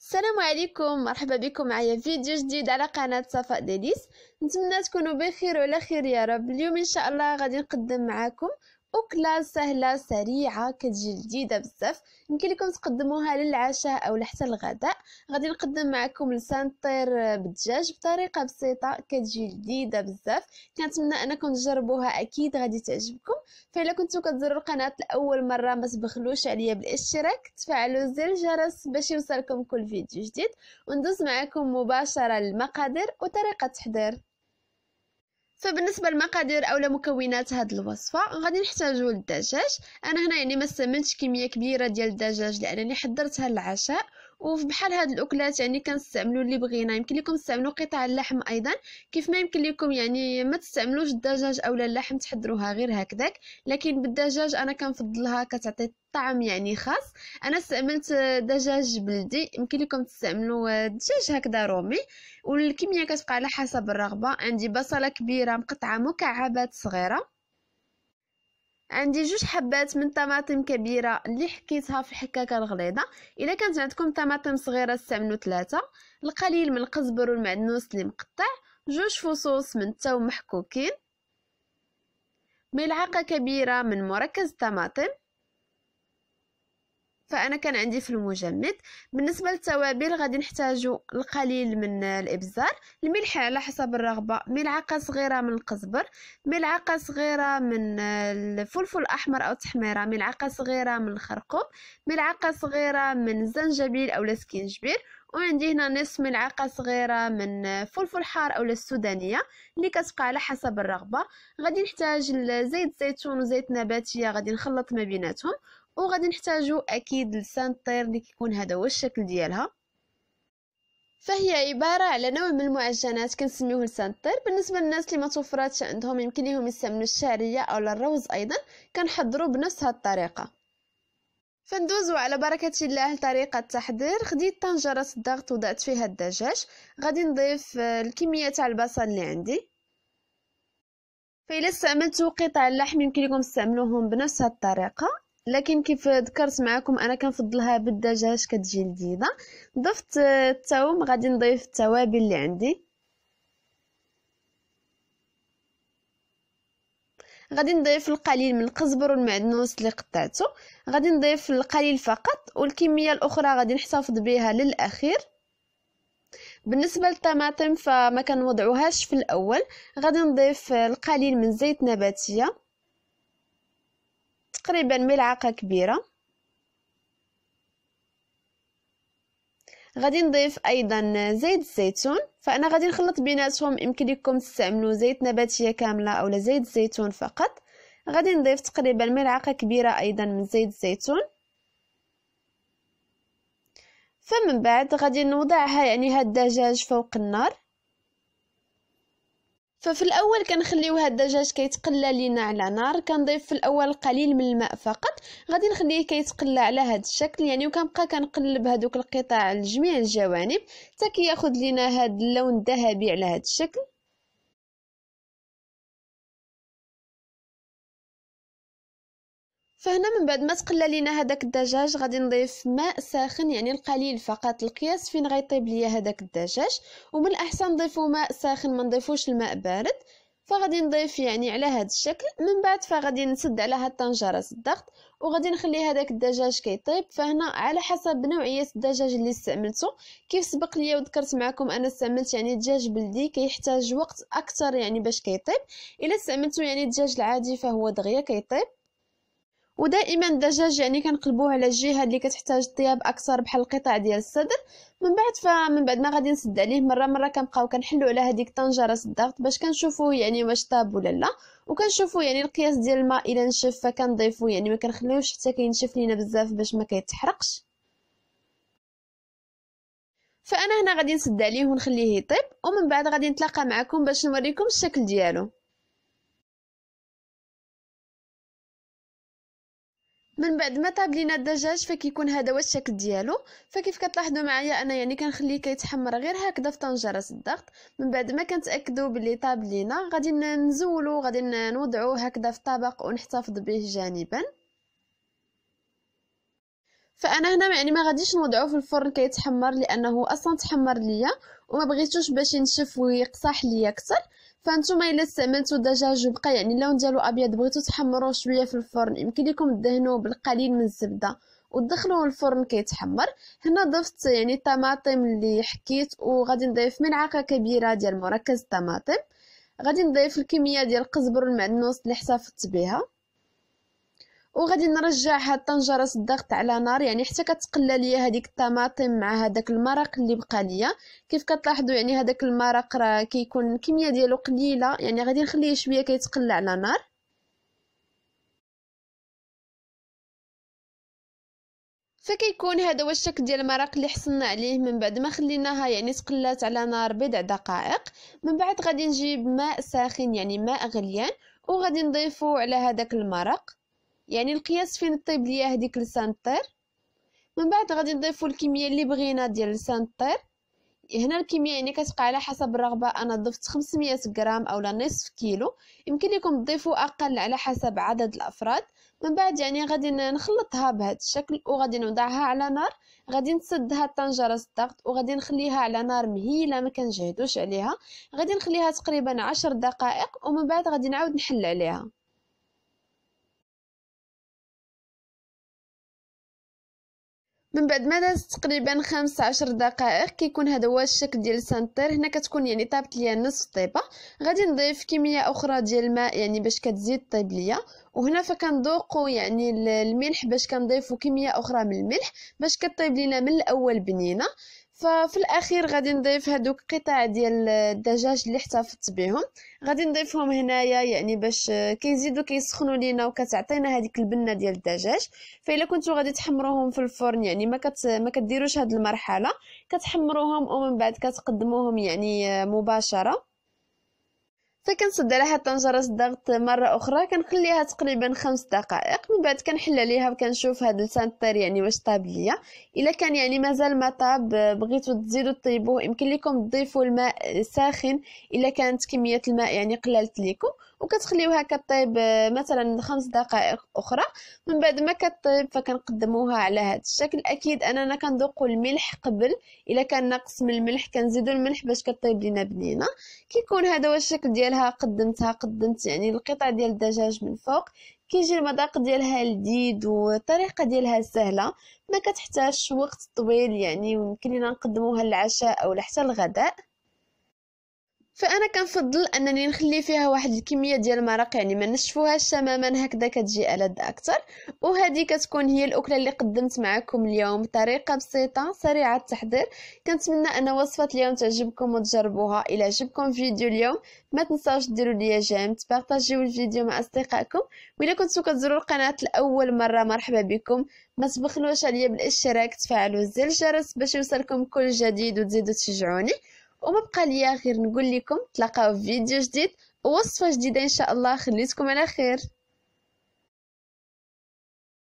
السلام عليكم، مرحبا بكم معايا فيديو جديد على قناة صفاء ديليس. نتمنى تكونوا بخير وعلى خير يا رب. اليوم ان شاء الله غادي نقدم معاكم أكلة سهلة سريعة كتجي جديدة بزاف، يمكن لكم تقدموها للعشاء أو حتى الغداء. غادي نقدم معكم لسان الطير بالدجاج بطريقة بسيطة كتجي جديدة بزاف، كنتمنى أنكم تجربوها، أكيد غادي تعجبكم. فإلا كنتو كتزوروا القناة لأول مرة ما تبخلوش عليا بالاشتراك، تفعلوا زر الجرس باش يوصلكم كل فيديو جديد، وندوز معكم مباشرة للمقادير وطريقة التحضير. فبالنسبه للمقادير اولا مكونات هذه الوصفه، غادي نحتاجوا الدجاج. انا هنا يعني ما استعملتش كميه كبيره ديال الدجاج لانني حضرتها للعشاء، وفي بحال هاد الاكلات يعني كنستعملوا اللي بغينا. يمكن لكم تستعملوا قطع اللحم ايضا، كيف ما يمكن لكم يعني ما تستعملوش الدجاج اولا اللحم، تحضروها غير هكذاك، لكن بالدجاج انا كنفضلها كتعطي طعم يعني خاص. انا استعملت دجاج بلدي، يمكن لكم تستعملوا دجاج هكذا رومي، والكميه كتبقى على حسب الرغبه. عندي بصله كبيره مقطعه مكعبات صغيره، عندي جوج حبات من طماطم كبيره اللي حكيتها في الحكاكه الغليظه، الا كانت عندكم طماطم صغيره استعملوا 3، القليل من القزبر والمعدنوس اللي مقطع، جوج فصوص من الثوم محكوكين، ملعقه كبيره من مركز الطماطم، فانا كان عندي في المجمد. بالنسبه للتوابل غادي نحتاجوا القليل من الابزار، الملح على حسب الرغبه، ملعقه صغيره من القزبر، ملعقه صغيره من الفلفل الاحمر او التحميره، ملعقه صغيره من الخرقوم، ملعقه صغيره من الزنجبيل او السكينجبير، وعندي هنا نصف ملعقه صغيره من فلفل حار او السودانيه اللي كتبقى على حسب الرغبه. غادي نحتاج زيت زيتون وزيت نباتيه، غادي نخلط ما بيناتهم. وغادي نحتاجوا اكيد لسان الطير اللي كيكون هذا هو الشكل ديالها، فهي عباره على نوع من المعجنات كنسميوه لسان الطير. بالنسبه للناس اللي ما توفراتش عندهم يمكن ليهم يستعملوا الشعريه او الروز ايضا، كنحضروا بنفس هذه الطريقه. فندوزوا على بركه الله لطريقه التحضير. خديت طنجره الضغط وضعت فيها الدجاج، غادي نضيف الكميه تاع البصل اللي عندي. فإلا استعملتوا قطع اللحم يمكن لكم تستعملوهم بنفس هذه الطريقه، لكن كيف ذكرت معكم انا كنفضلها بالدجاج كتجي لذيذه. ضفت الثوم، غادي نضيف التوابل اللي عندي، غادي نضيف القليل من القزبر والمعدنوس اللي قطعته، غادي نضيف القليل فقط، والكميه الاخرى غادي نحتفظ بها للاخير. بالنسبه للطماطم فما كنوضعوهاش في الاول، غادي نضيف القليل من زيت نباتيه تقريبا ملعقه كبيره، غادي نضيف ايضا زيت الزيتون. فانا غادي نخلط بيناتهم، يمكن لكم تستعملوا زيت نباتيه كامله او زيت الزيتون فقط. غادي نضيف تقريبا ملعقه كبيره ايضا من زيت الزيتون. فمن بعد غادي نوضعها يعني هاد الدجاج فوق النار. ففي الاول كنخليو هاد الدجاج كيتقلى لينا على نار، كنضيف في الاول القليل من الماء فقط، غادي نخليه كيتقلى على هاد الشكل يعني، وكنبقى كنقلب هادوك القطع لجميع الجوانب حتى كياخذ لينا هاد اللون الذهبي على هاد الشكل. فهنا من بعد ما تقلى لينا هذاك الدجاج غادي نضيف ماء ساخن يعني القليل فقط، القياس فين غيطيب ليا هذاك الدجاج، ومن الاحسن نضيفوا ماء ساخن ما نضيفوش الماء بارد. فغادي نضيف يعني على هذا الشكل. من بعد فغادي نسد على هاد الطنجره الضغط وغادي نخلي هذاك الدجاج كيطيب. فهنا على حسب نوعيه الدجاج اللي استعملته، كيف سبق ليا وذكرت معكم انا استعملت يعني دجاج بلدي كيحتاج وقت اكثر يعني باش كيطيب. الا استعملتوا يعني الدجاج العادي فهو دغيا كيطيب. ودائما الدجاج يعني كنقلبوه على الجهه اللي كتحتاج طياب اكثر بحال القطع ديال الصدر. من بعد ما غادي نسد عليه مره كنبقاو كنحلو على هذيك الطنجره الضغط باش كنشوفوه يعني واش طاب ولا لا، وكنشوفوا يعني القياس ديال الماء. الا نشف فكنضيفو، يعني ما كنخليوش حتى كينشف لينا بزاف باش ما كيتحرقش. فانا هنا غادي نسد عليه ونخليه يطيب، ومن بعد غادي نتلاقى معكم باش نوريكم الشكل ديالو. من بعد ما طاب لينا الدجاج فكيكون هذا هو الشكل ديالو. فكيف كتلاحظوا معايا انا يعني كنخليه كيتحمر غير هكذا في طنجره الضغط. من بعد ما كنتاكدوا باللي طاب لينا غادي نزولو، غادي نوضعوه هكذا في طبق ونحتفظ به جانبا. فانا هنا يعني ما غاديش نوضعو في الفرن كيتحمر، لانه اصلا تحمر ليا وما بغيتوش باش ينشف ويقصح ليا اكثر. فانتوما الا استعملتوا الدجاج وبقى يعني اللون ديالو ابيض بغيتو تحمروه شويه في الفرن، يمكن لكم تدهنوه بالقليل من الزبده وتدخلوه الفرن كيتحمر. هنا ضفت يعني الطماطم اللي حكيت، وغادي نضيف ملعقه كبيره ديال مركز الطماطم، غادي نضيف الكميه ديال القزبر والمعدنوس اللي حسافت بها، وغادي نرجع هاد الطنجره الضغط على نار يعني حتى كتقلى ليا هذيك الطماطم مع هذاك المرق اللي بقى ليا. كيف كتلاحظوا يعني هذاك المرق راه كيكون الكميه ديالو قليله، يعني غادي نخليه شويه كيتقلى على نار. فكيكون هذا هو الشكل ديال المرق اللي حصلنا عليه من بعد ما خليناها يعني تقلات على نار بضع دقائق. من بعد غادي نجيب ماء ساخن يعني ماء غليان، وغادي نضيفو على هذاك المرق يعني القياس فين طيب ليا هذيك لسان الطير. من بعد غادي نضيفو الكميه اللي بغينا ديال لسان الطير. هنا الكميه يعني كتبقى على حسب الرغبه، انا ضفت 500 غرام اولا نصف كيلو، يمكن لكم تضيفوا اقل على حسب عدد الافراد. من بعد يعني غادي نخلطها بهذا الشكل وغادي نوضعها على نار، غادي نسد هاد الطنجره الضغط وغادي نخليها على نار مهيله ما كنجهدوش عليها، غادي نخليها تقريبا 10 دقائق ومن بعد غادي نعاود نحل عليها. من بعد ما دازت تقريبا 15 دقائق كيكون هذا هو الشكل ديال لسان الطير. هنا كتكون يعني طابت ليا نصف طيبه، غادي نضيف كميه اخرى ديال الماء يعني باش كتزيد طيب ليا. وهنا فكندوقوا يعني الملح باش كنضيفوا كميه اخرى من الملح باش كطيب لينا من الاول بنينه. ففي الاخير غادي نضيف هذوك قطع ديال الدجاج اللي احتفظت بهم، غادي نضيفهم هنايا يعني باش كيزيدوا كيسخنوا لينا وكتعطينا هذيك البنه ديال الدجاج. فإلا كنتو غادي تحمروهم في الفرن يعني ما كديروش هذه المرحله، كتحمروهم ومن بعد كتقدموهم يعني مباشره. فكنسد على هاد طنجره الضغط مره اخرى، كنخليها تقريبا 5 دقائق. من بعد كنحل عليها وكنشوف هاد لسان الطير يعني واش طاب ليا. الا كان يعني مازال ما طاب بغيتو تزيدو طيبوه، يمكن لكم تضيفوا الماء ساخن الا كانت كميه الماء يعني قلالت ليكم، وكتخليوها كطيب مثلا 5 دقائق اخرى. من بعد ما كطيب فكنقدموها على هذا الشكل. اكيد اننا كندوقوا الملح قبل، الا كان ناقص من الملح كنزيدوا الملح باش كطيب لينا بنينه. كيكون هذا هو الشكل ديالها. قدمت يعني القطع ديال الدجاج من فوق، كيجي المذاق ديالها لذيذ والطريقه ديالها سهله ما كتحتاجش وقت طويل يعني، ويمكن لنا نقدموها للعشاء او حتى الغداء. فانا كنفضل انني نخلي فيها واحد الكميه ديال المرق يعني ما نشفوهاش تماما، هكذا كتجي ألذ اكثر. وهذه كتكون هي الاكله اللي قدمت معكم اليوم بطريقه بسيطه سريعه التحضير. كنتمنى ان وصفه اليوم تعجبكم وتجربوها. الى عجبكم فيديو اليوم ما تنساوش ديروا ليا جيم، تبارطاجيو الفيديو مع اصدقائكم، والا كنتو كتزوروا القناه لاول مره مرحبا بكم. ما تبخلوش عليا بالاشتراك، تفعلوا زر الجرس باش يوصلكم كل جديد وتزيدوا تشجعوني. وما بقى ليا غير نقول لكم تلاقاو في فيديو جديد ووصفه جديده ان شاء الله. خليتكم على خير.